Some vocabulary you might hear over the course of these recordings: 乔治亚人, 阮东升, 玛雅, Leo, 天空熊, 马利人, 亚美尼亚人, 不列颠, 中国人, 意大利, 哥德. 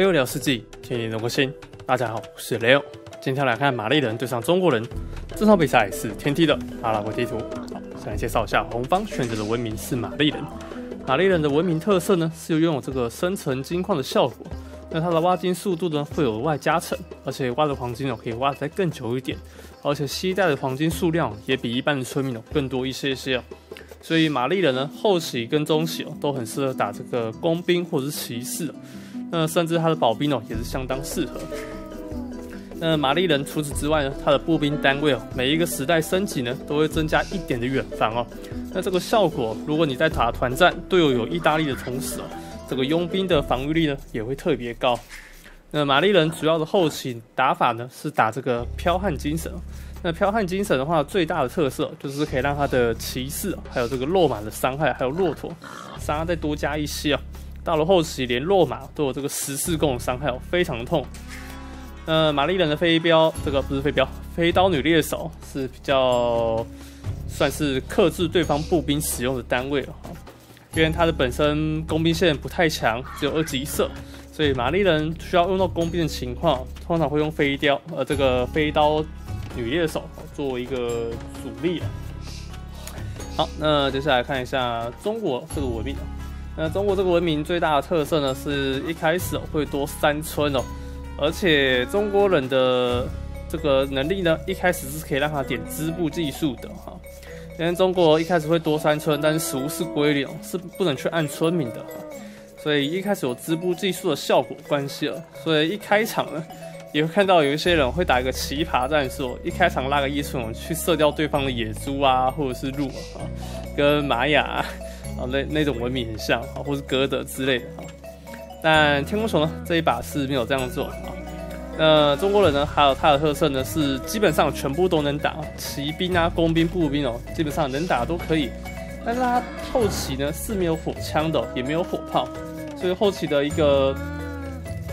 Leo聊世纪，请你留个心。大家好，我是 Leo。今天来看马利人对上中国人，这场比赛是天梯的阿拉伯地图。好，先来介绍一下红方选择的文明是马利人。马利人的文明特色呢是拥有这个生成金矿的效果，那它的挖金速度呢会有额外加成，而且挖的黄金可以挖得再更久一点，而且携带的黄金数量也比一般的村民更多一些。所以马利人呢，后期跟中期都很适合打这个工兵或者是骑士。那甚至他的保兵也是相当适合。那马利人除此之外呢，他的步兵单位每一个时代升级呢都会增加一点的远防。那这个效果，如果你在打团战，队友有意大利的同时这个佣兵的防御力呢也会特别高。那马利人主要的后期打法呢是打这个剽悍精神。那剽悍精神的话，最大的特色就是可以让他的骑士，还有这个落马的伤害，还有骆驼伤害再多加一些。到了后期，连落马都有这个14攻的伤害，非常痛。马利人的飞刀女猎手是比较算是克制对方步兵使用的单位。因为他的本身工兵线不太强，只有2级射。所以马利人需要用到工兵的情况，通常会用飞刀女猎手作为一个主力。好，那接下来看一下中国这个文明。那中国这个文明最大的特色呢，是一开始会多3村，而且中国人的这个能力呢，一开始是可以让他点织布技术的。因为中国一开始会多3村，但是食物是归零，是不能去按村民的。所以一开始有织布技术的效果关系。所以一开场呢，也会看到有一些人会打一个奇葩战术，一开场拉个1村去射掉对方的野猪，或者是鹿，跟玛雅，那种文明很像，或是哥德之类的。但天空熊呢这一把是没有这样做。那中国人呢，还有他的特色呢是基本上全部都能打，骑兵、工兵、步兵，基本上能打都可以。但是他后期呢是没有火枪的，也没有火炮，所以后期的一个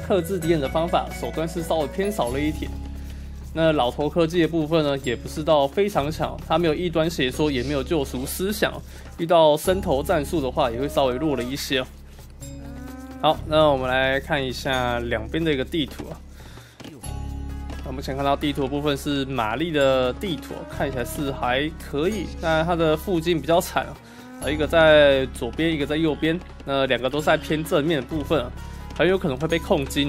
克制敌人的方法手段是稍微偏少了一点。那老头科技的部分呢，也不是到非常强，他没有异端邪说，也没有救赎思想，遇到伸头战术的话也会稍微弱了一些。好，那我们来看一下两边的一个地图。我们先看到地图的部分是马利的地图，看起来是还可以，但它的附近比较惨，一个在左边，一个在右边，那两个都是在偏正面的部分，很有可能会被控金。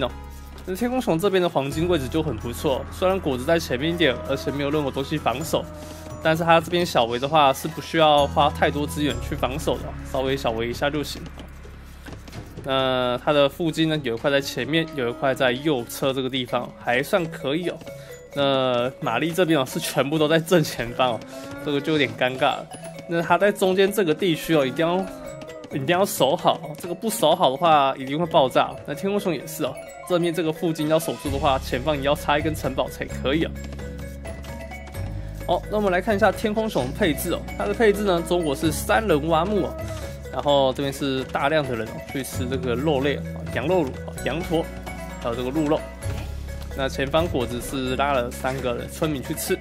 那天空熊这边的黄金位置就很不错，虽然果子在前面一点，而且没有任何东西防守，但是它这边小围的话是不需要花太多资源去防守的，稍微小围一下就行。那它的附近呢，有一块在前面，有一块在右侧，这个地方还算可以。那马利这边是全部都在正前方，这个就有点尴尬了。那它在中间这个地区，一定要守好，这个不守好的话一定会爆炸。那天空熊也是，这面这个附近要守住的话，前方也要插一根城堡才可以。好，那我们来看一下天空熊配置。它的配置呢，中国是3人挖墓。然后这边是大量的人去吃这个肉类，羊肉乳、羊驼，还有这个鹿肉。那前方果子是拉了3个村民去吃。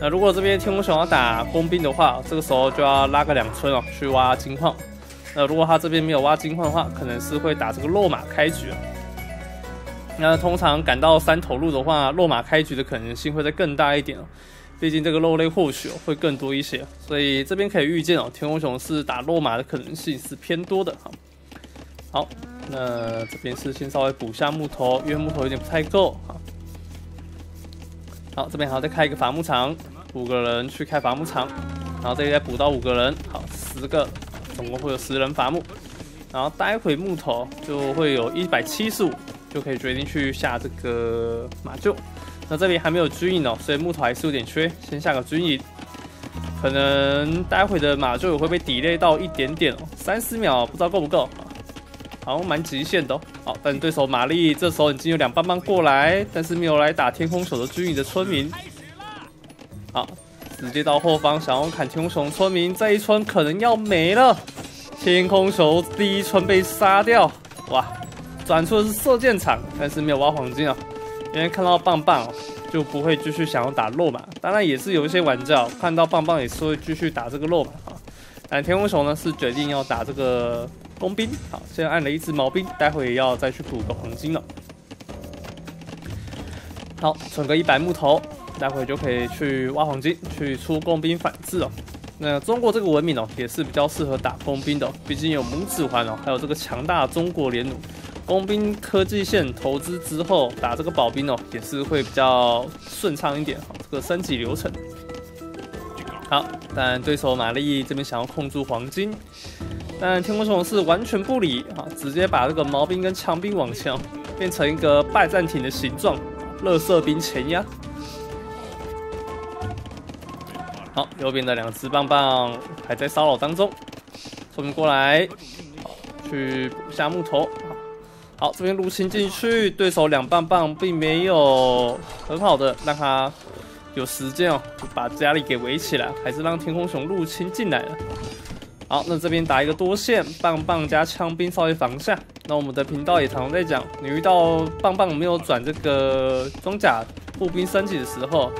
那如果这边天空熊要打工兵的话，这个时候就要拉个2村去挖金矿。那如果他这边没有挖金矿的话，可能是会打这个落马开局。那通常赶到3头鹿的话，落马开局的可能性会再更大一点。毕竟这个肉类或许会更多一些，所以这边可以预见，天空熊是打落马的可能性是偏多的。好，那这边是先稍微补下木头，因为木头有点不太够。好，这边还要再开一个伐木场，5个人去开伐木场，然后这里再补到5个人，好，10个，总共会有10人伐木。然后待会木头就会有175，就可以决定去下这个马厩。那这里还没有军营，所以木头还是有点缺，先下个军营。可能待会的马厩也会被delay到一点点，30秒不知道够不够，好像蛮极限的。好，但对手马利这时候已经有2棒棒过来，但是没有来打天空熊的军营的村民。好，直接到后方想要砍天空熊村民，这一村可能要没了。天空熊第1村被杀掉，哇，转出的是射箭场，但是没有挖黄金。因为看到棒棒就不会继续想要打肉马，当然也是有一些玩家看到棒棒也是会继续打这个肉马。但天空熊呢是决定要打这个工兵。好，现在按了一只毛兵，待会要再去补个黄金了。好，存个100木头，待会就可以去挖黄金，去出工兵反制哦。那中国这个文明哦，也是比较适合打工兵的，毕竟有拇指环哦，还有这个强大的中国联弩。 工兵科技线投资之后，打这个保兵哦，也是会比较顺畅一点哈。这个升级流程。好，但对手玛丽这边想要控住黄金，但天空虫是完全不理啊，直接把这个毛兵跟枪兵往前，变成一个拜占庭的形状，垃圾兵前压。好，右边的两只棒棒还在骚扰当中，冲过来，去补下木头。 好，这边入侵进去，对手两棒棒并没有很好的让他有时间哦，就把家里给围起来，还是让天空熊入侵进来了。好，那这边打一个多线，棒棒加枪兵稍微防下。那我们的频道也常常在讲，你遇到棒棒没有转这个装甲步兵升级的时候，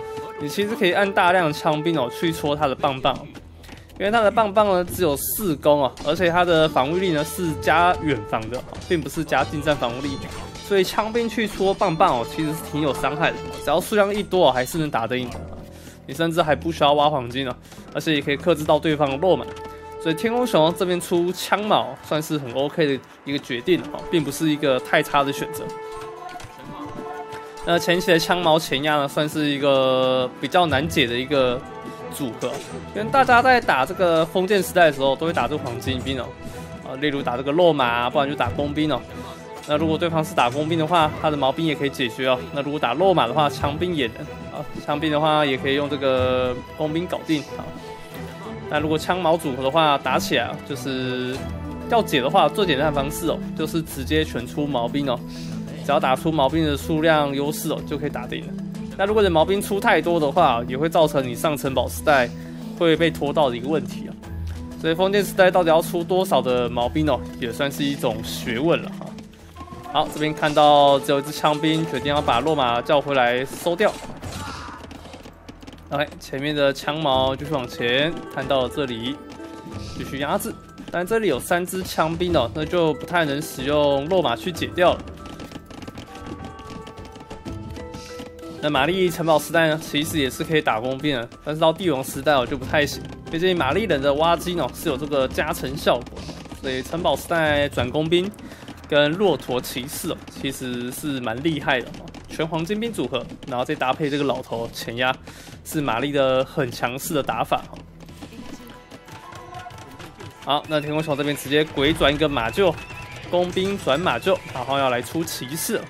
你其实可以按大量的枪兵哦去戳他的棒棒，因为他的棒棒呢只有4攻哦，而且他的防御力呢是加远防的。 并不是加近战防御力，所以枪兵去戳棒棒哦，其实是挺有伤害的。只要数量一多哦，还是能打得赢的。你甚至还不需要挖黄金哦，而且也可以克制到对方的肉嘛。所以天空熊这边出枪矛算是很 OK 的一个决定哦，并不是一个太差的选择。那前期的枪矛前压呢，算是一个比较难解的一个组合，因为大家在打这个封建时代的时候，都会打这个黄金兵哦。 例如打这个肉马、不然就打工兵哦。那如果对方是打工兵的话，他的毛兵也可以解决哦。那如果打肉马的话，枪兵也能啊，枪兵的话也可以用这个工兵搞定啊。那如果枪矛组合的话，打起来就是要解的话，最简单的方式哦，就是直接全出毛兵哦。只要打出毛兵的数量优势哦，就可以打定了。那如果你毛兵出太多的话，也会造成你上城堡时代会被拖到的一个问题啊。 所以封建时代到底要出多少的毛兵哦，也算是一种学问了哈。好，这边看到只有一支枪兵，决定要把落马叫回来收掉。OK， 前面的枪矛继续往前，看到了这里，继续压制。但这里有3只枪兵哦，那就不太能使用落马去解掉了。那玛丽城堡时代呢，其实也是可以打工兵的，但是到帝王时代哦就不太行。 毕竟玛丽人的挖金哦是有这个加成效果，所以城堡时代转工兵跟骆驼骑士哦其实是蛮厉害的哦，全黄金兵组合，然后再搭配这个老头前压，是玛丽的很强势的打法哦。好，那天空熊这边直接鬼转一个马厩，工兵转马厩，然后要来出骑士。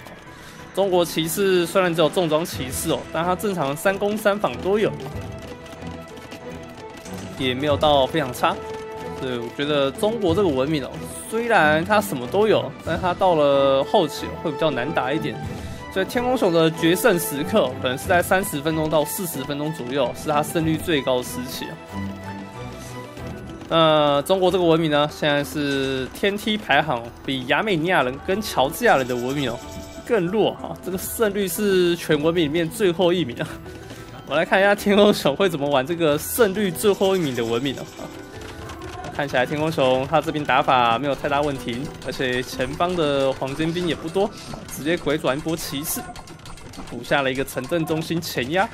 中国骑士虽然只有重装骑士哦，但它正常3攻3防都有。 也没有到非常差，所以我觉得中国这个文明哦，虽然它什么都有，但它到了后期会比较难打一点。所以天空熊的决胜时刻可能是在30分钟到40分钟左右，是它胜率最高的时期。中国这个文明呢，现在是天梯排行比亚美尼亚人跟乔治亚人的文明哦更弱哈，这个胜率是全文明里面最后1名啊。 我来看一下天空熊会怎么玩这个胜率最后1名的文明哦。看起来天空熊他这边打法没有太大问题，而且前方的黄金兵也不多，直接鬼转一波骑士，补下了一个城镇中心前压。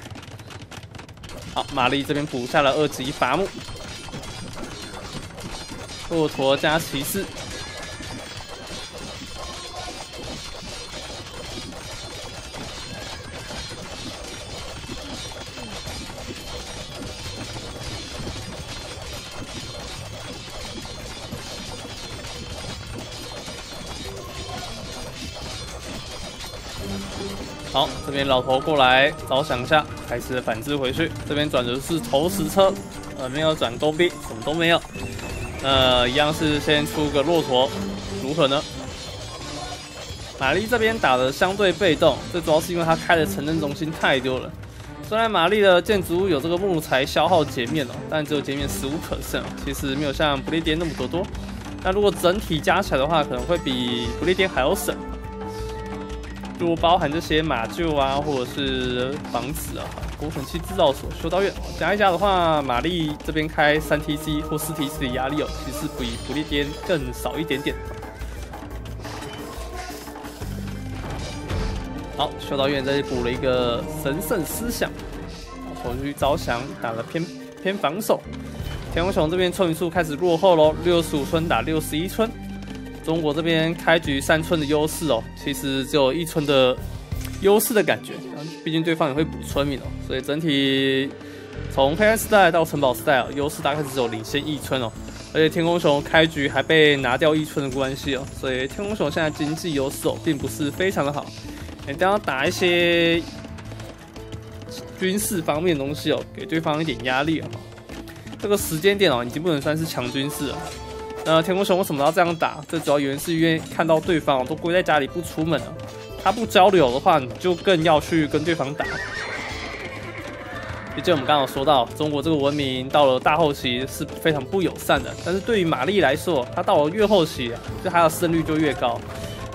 好，玛丽这边补下了2级伐木，骆驼加骑士。 好，这边老头过来着想一下，开始反制回去。这边转的是投石车，没有转工兵，什么都没有。一样是先出个骆驼，如何呢？玛丽这边打的相对被动，最主要是因为他开的城镇中心太多了。虽然玛丽的建筑物有这个木材消耗减免哦，但只有减免15%，其实没有像不列颠那么多。那如果整体加起来的话，可能会比不列颠还要省。 如果包含这些马厩啊，或者是房子啊，工程器制造所修道院。讲一下的话，玛丽这边开3TC 或4TC 的压力哦，其实比不列颠更少一点点。好，修道院这里补了一个神圣思想，守军招降打了偏防守。天空熊这边村民数开始落后喽，65村打61村。 中国这边开局3村的优势哦，其实只有1村的优势的感觉，毕竟对方也会补村民哦，所以整体从黑暗时代到城堡时代哦，优势大概是只有领先1村哦，而且天空熊开局还被拿掉1村的关系哦，所以天空熊现在经济优势哦，并不是非常的好，你都要打一些军事方面的东西哦，给对方一点压力哦，这个时间点哦，已经不能算是强军事了。 天空熊为什么要这样打？这主要原因是因为看到对方都归在家里不出门了，他不交流的话，你就更要去跟对方打。毕竟我们刚刚有说到，中国这个文明到了大后期是非常不友善的，但是对于玛丽来说，她到了越后期，就她的胜率就越高。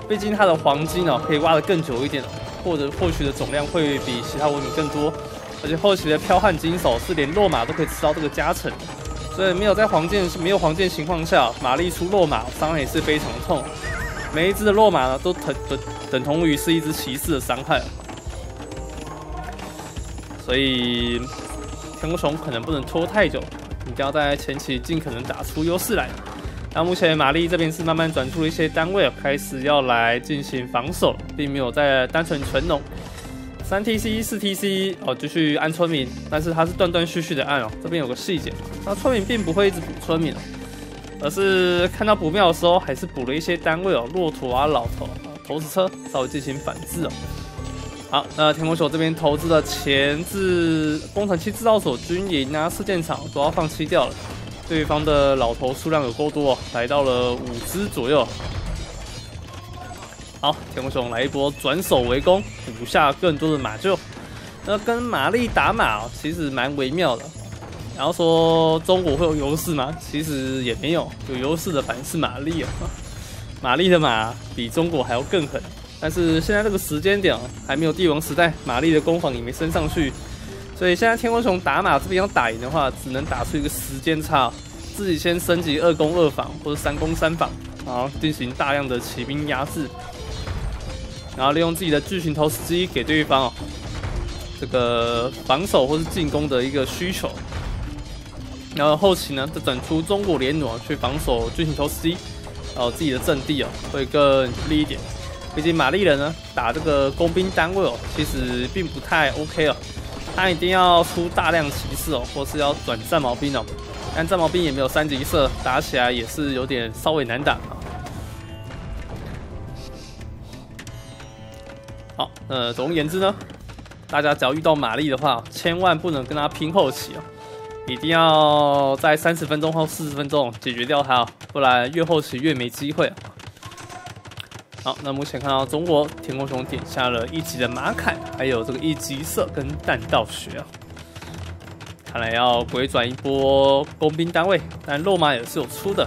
毕竟她的黄金哦，可以挖得更久一点，或者获取的总量会比其他文明更多，而且后期的剽悍金手是连落马都可以吃到这个加成。 所以没有黄剑情况下，玛丽出落马伤害也是非常痛。每一只的落马呢，都等同于是一只骑士的伤害。所以天空熊可能不能拖太久，你一定要在前期尽可能打出优势来。那目前玛丽这边是慢慢转出了一些单位，开始要来进行防守，并没有在单纯纯农。 3TC、4TC 哦，继续按村民，但是它是断断续续的按哦。这边有个细节，那村民并不会一直补村民哦，而是看到不妙的时候，还是补了一些单位哦，骆驼啊、老头、投石车，稍微进行反制哦。好，那天空熊这边投资的前置工程器制造所、军营啊、试件场都要放弃掉了。对方的老头数量有够多哦，来到了5只左右。 好，天空熊来一波转手为攻，补下更多的马厩。那跟玛丽打马、哦、其实蛮微妙的。然后说中国会有优势吗？其实也没有，有优势的反而是玛丽啊、哦。玛丽的马比中国还要更狠。但是现在这个时间点、哦、还没有帝王时代，玛丽的攻防也没升上去，所以现在天空熊打马这边要打赢的话，只能打出一个时间差，自己先升级2攻2防或者3攻3防，然后进行大量的骑兵压制。 然后利用自己的巨型投石机给对方哦，这个防守或是进攻的一个需求。然后后期呢，再转出中国联弩去防守巨型投石机，然后自己的阵地哦会更有利一点。毕竟玛丽人呢打这个工兵单位哦，其实并不太 OK 哦，他一定要出大量骑士哦，或是要转战矛兵哦。但战矛兵也没有3级射，打起来也是有点稍微难打。 好，总而言之呢，大家只要遇到玛丽的话，千万不能跟她拼后期哦，一定要在30分钟或40分钟解决掉她哦，不然越后期越没机会。好，那目前看到中国天空熊点下了1级的马凯，还有这个1级射跟弹道学啊，看来要回转一波工兵单位，但肉马也是有出的。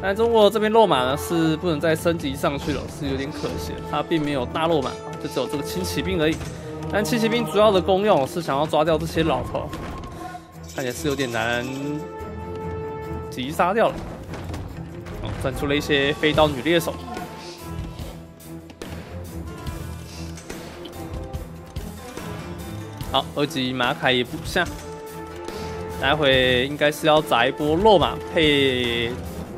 但中国这边落马呢是不能再升级上去了，是有点可惜。它并没有大落马，就只有这个轻骑兵而已。但轻骑兵主要的功用是想要抓掉这些老头，但也是有点难击杀掉了。哦，转出了一些飞刀女猎手。好，2级马凯也补下，待会应该是要砸一波落马配。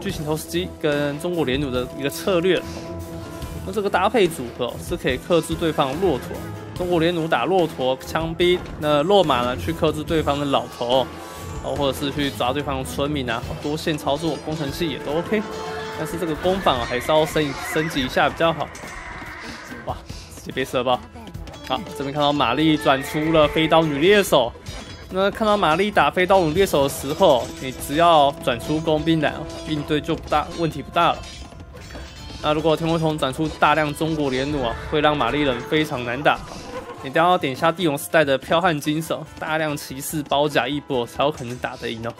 巨型投石机跟中国联弩的一个策略，那这个搭配组合是可以克制对方骆驼。中国联弩打骆驼枪兵，那落马呢去克制对方的老头，哦，或者是去抓对方的村民啊，多线操作工程器也都 OK。但是这个攻防还是要升级一下比较好。哇，直接被射爆！好，这边看到玛丽转出了飞刀女猎手。 那看到玛丽打飞刀弩猎手的时候，你只要转出工兵来，应对就问题不大了。那如果天空熊转出大量中国联弩啊，会让玛丽人非常难打。你都要点下帝王时代的剽悍金手，大量骑士包夹一波，才有可能打得赢哦。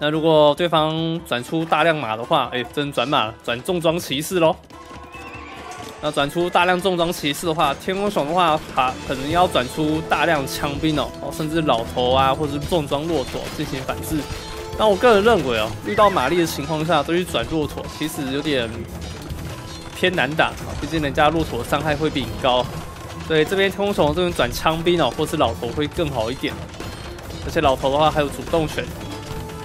那如果对方转出大量马的话，哎，真转马了，转重装骑士咯。那转出大量重装骑士的话，天空熊的话，它可能要转出大量枪兵哦，甚至老头啊，或者是重装骆驼进行反制。那我个人认为哦，遇到马力的情况下都去转骆驼，其实有点偏难打啊，毕竟人家骆驼伤害会比你高。所以这边天空熊这边转枪兵哦，或是老头会更好一点。而且老头的话还有主动权。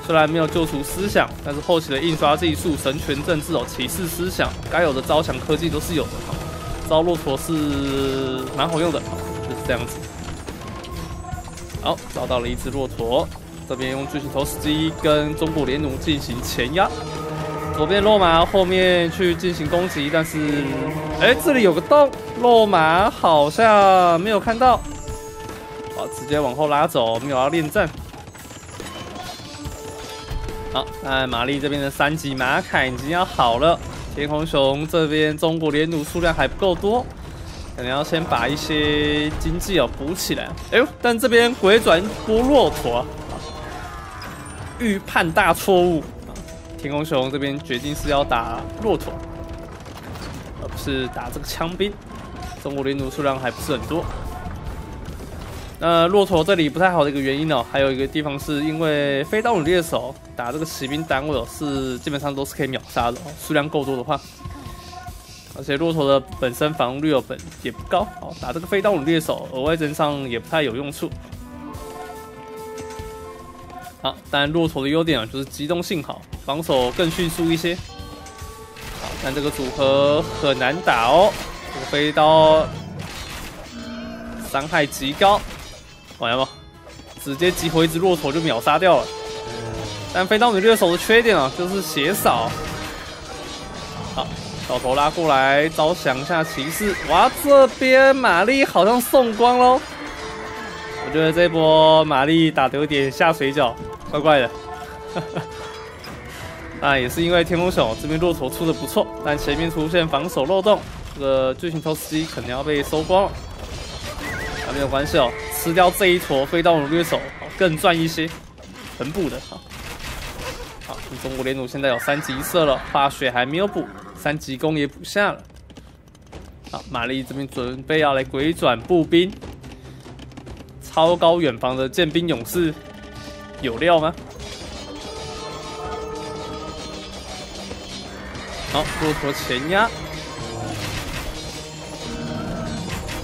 虽然没有救赎思想，但是后期的印刷技术、神权政治哦、骑士思想，该有的招降科技都是有的。招骆驼是蛮好用的，就是这样子。好，找到了一只骆驼，这边用巨型投石机跟中古连弩进行前压，左边落马，后面去进行攻击。但是，这里有个洞，落马好像没有看到，好，直接往后拉走，没有要恋战。 好，那玛丽这边的3级马凯已经要好了。天空熊这边中国连弩数量还不够多，可能要先把一些经济哦补起来。哎呦，但这边鬼转一波骆驼，预判大错误。天空熊这边决定是要打骆驼，而不是打这个枪兵。中国连弩数量还不是很多。 骆驼这里不太好的一个原因哦，还有一个地方是因为非刀弩猎手打这个骑兵单位哦，是基本上都是可以秒杀的哦，数量够多的话，而且骆驼的本身防御率哦也不高哦，打这个非刀弩猎手额外增伤也不太有用处。好，当然骆驼的优点啊就是机动性好，防守更迅速一些。好，但这个组合很难打哦，这个飞刀伤害极高。 好像吧，直接集合一只骆驼就秒杀掉了。但飞刀弩猎手的缺点啊，就是血少。好，老头拉过来招降一下骑士。哇，这边玛丽好像送光喽。我觉得这波玛丽打得有点下水饺，怪怪的。啊，也是因为天空熊这边骆驼出的不错，但前面出现防守漏洞，这个巨型投石机肯定要被收光了。 没有关系哦，吃掉这一坨飞刀弩猎手更赚一些，很补的。好，中国连弩现在有3级一射了，化学还没有补，3级弓也补下了。好，玛丽这边准备要来鬼转步兵，超高远防的剑兵勇士有料吗？好，骆驼前压。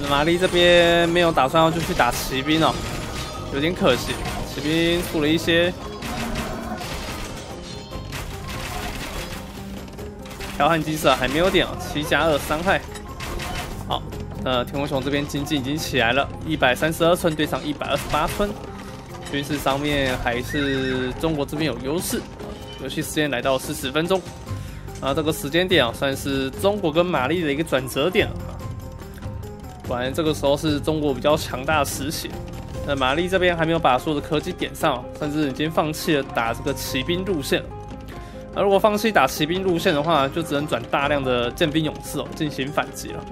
玛丽这边没有打算要就去打骑兵哦，有点可惜。骑兵出了一些剽悍机射还没有点哦，7+2伤害。好，天空熊这边经济已经起来了，132寸对上128寸，军事上面还是中国这边有优势。游戏时间来到40分钟，啊，这个时间点啊，算是中国跟玛丽的一个转折点了。 果然，这个时候是中国比较强大的时期。那玛丽这边还没有把所有的科技点上，甚至已经放弃了打这个骑兵路线了。而如果放弃打骑兵路线的话，就只能转大量的剑兵勇士哦进行反击了。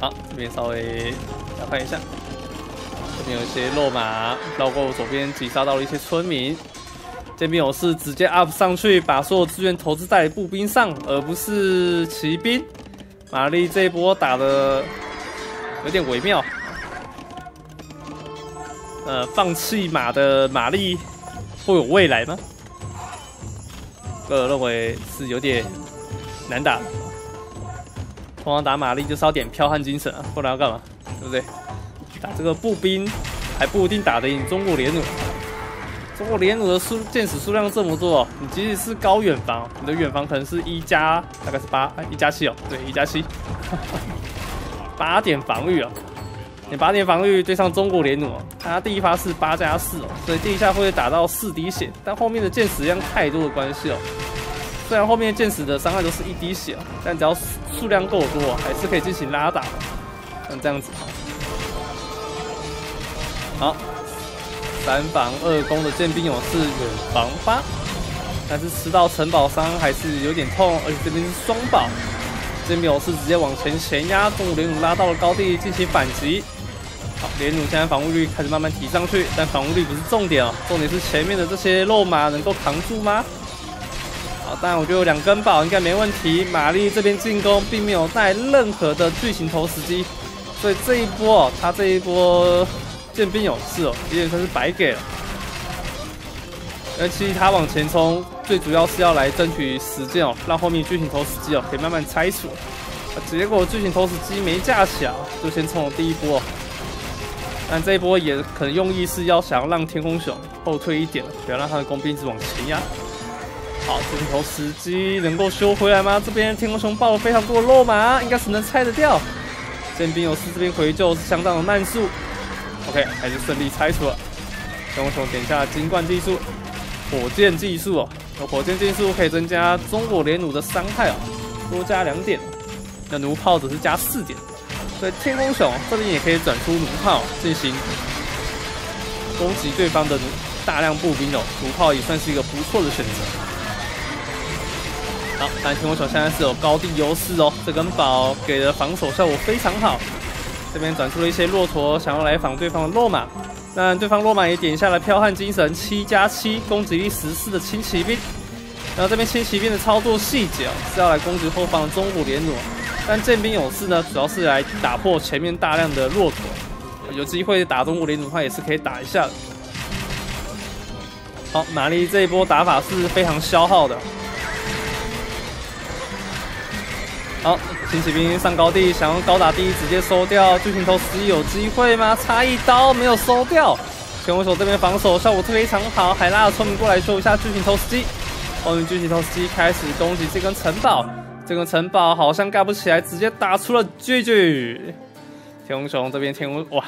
好，这边稍微打探一下，这边有一些落马绕过左边击杀到了一些村民。剑兵勇士直接 up 上去，把所有资源投资在步兵上，而不是骑兵。 玛丽这一波打的有点微妙，放弃马的玛丽会有未来吗？个人认为是有点难打的。通常打玛丽就是要点剽悍精神啊，不然要干嘛？对不对？打这个步兵还不一定打得赢中国连弩。中国连弩的箭矢数量这么多，你即使是高远防，你的远防可能是1+大概是8，1+7哦，对，1+7， 8点防御哦，你8点防御对上中国连弩哦，它第一发是8+4哦，所以第一下会打到4滴血，但后面的箭矢量太多的关系哦，虽然后面箭矢的伤害都是1滴血哦，但只要数量够多哦，还是可以进行拉打哦，像这样子，好。 3防2攻的剑兵勇士远防8，但是吃到城堡伤还是有点痛，而且这边是双堡，剑兵勇士直接往前压，中国连弩拉到了高地进行反击。好，连弩现在防御率开始慢慢提上去，但防御率不是重点哦，重点是前面的这些肉马能够扛住吗？好，好，但我觉得有2根宝应该没问题。玛丽这边进攻并没有带任何的巨型投石机，所以这一波他这一波剑兵勇士有点算是白给了。而其实他往前冲，最主要是要来争取时间让后面巨型投石机可以慢慢拆除。结果巨型投石机没架起来，就先冲了第一波。但这一波也可能用意是要想让天空熊后退一点，不要让他的工兵一直往前压。 好，这头石机能够修回来吗？这边天空熊爆了非常多的肉马，应该是能拆得掉。剑兵勇士这边回救是相当的慢速 ，OK， 还是顺利拆除了。天空熊点下金冠技术、火箭技术哦，有火箭技术可以增加中火连弩的伤害哦，多加2点。那弩炮只是加4点，所以天空熊这边也可以转出弩炮进行攻击对方的大量步兵哦，弩炮也算是一个不错的选择。 好，但天空熊现在是有高地优势哦，这根宝给的防守效果非常好。这边转出了一些骆驼，想要来防对方的落马，但对方落马也点下了剽悍精神7+7，攻击力14的轻骑兵。然后这边轻骑兵的操作细节哦，是要来攻击后方的中古连弩，但剑兵勇士呢，主要是来打破前面大量的骆驼。有机会打中古连弩的话，也是可以打一下的。好，玛丽这一波打法是非常消耗的。 好，轻骑兵上高地，想用高打第一直接收掉巨型投石机有机会吗？差1刀没有收掉。天空熊这边防守效果非常好，还拉了村民过来修一下巨型投石机。后面巨型投石机开始攻击这根城堡，这根城堡好像盖不起来，直接打出了GG。天空熊这边哇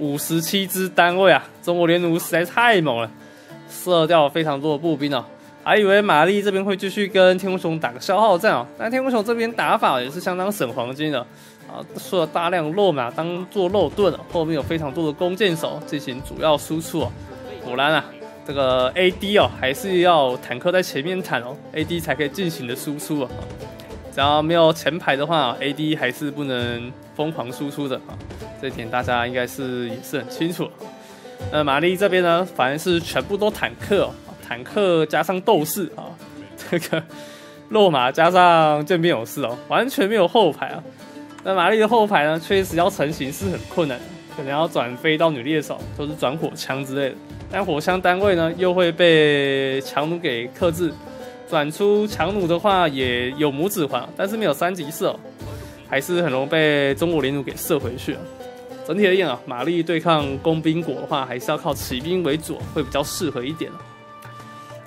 ，57支单位啊！中国连弩实在太猛了，射掉了非常多的步兵哦。 还以为玛丽这边会继续跟天空熊打个消耗战哦，但天空熊这边打法也是相当省黄金的啊，射了大量肉马当做肉盾哦，后面有非常多的弓箭手进行主要输出哦。果然啊，这个 AD 哦还是要坦克在前面坦哦 ，AD 才可以进行的输出哦。只要没有前排的话 ，AD 还是不能疯狂输出的啊，这一点大家应该是也是很清楚。那玛丽这边呢，反正是全部都坦克哦。 坦克加上斗士啊，这个肉马加上剑兵勇士哦，完全没有后排啊。那玛丽的后排呢，确实要成型是很困难的，可能要转飞到女猎手，就是转火枪之类的。但火枪单位呢，又会被强弩给克制。转出强弩的话，也有拇指环，但是没有3级射、哦，还是很容易被中国连弩给射回去啊。整体而言啊，玛丽对抗工兵国的话，还是要靠骑兵为主，会比较适合一点、啊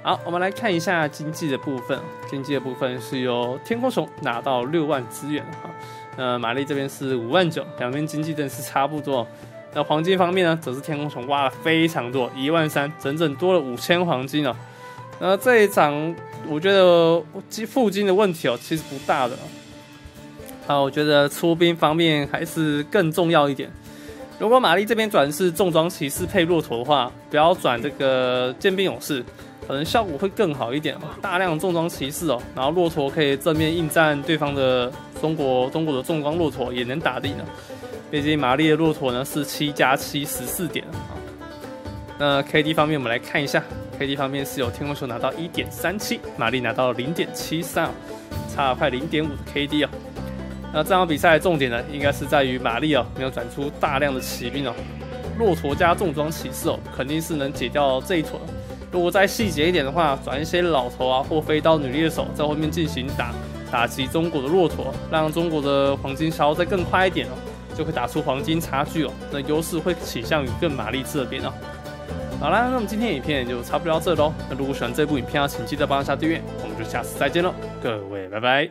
好，我们来看一下经济的部分。经济的部分是由天空熊拿到6万资源哈，玛丽这边是5万9，两边经济真的是差不多。那黄金方面呢，则是天空熊挖了非常多，1万3，整整多了5000黄金哦。那这一场我觉得付金的问题哦，其实不大的。我觉得出兵方面还是更重要一点。 如果玛丽这边转是重装骑士配骆驼的话，不要转这个剑兵勇士，可能效果会更好一点。大量重装骑士哦，然后骆驼可以正面应战对方的中国的重装骆驼也能打得赢的。毕竟玛丽的骆驼呢是7+7 14点啊。那 KD 方面我们来看一下 ，KD 方面是由天空熊拿到 1.37， 玛丽拿到 0.73， 差了快0.5 KD 哦。 那这场比赛的重点呢，应该是在于玛丽哦，没有转出大量的骑兵哦，骆驼加重装骑士哦，肯定是能解掉这一坨。如果再细节一点的话，转一些老头啊或飞刀女猎手在后面进行打击中国的骆驼，让中国的黄金消耗再更快一点哦，就会打出黄金差距哦，那优势会倾向于更玛丽这边哦。好啦，那么今天影片就差不多到这喽。那如果喜欢这部影片啊，请记得帮一下订阅，我们就下次再见喽，各位拜拜。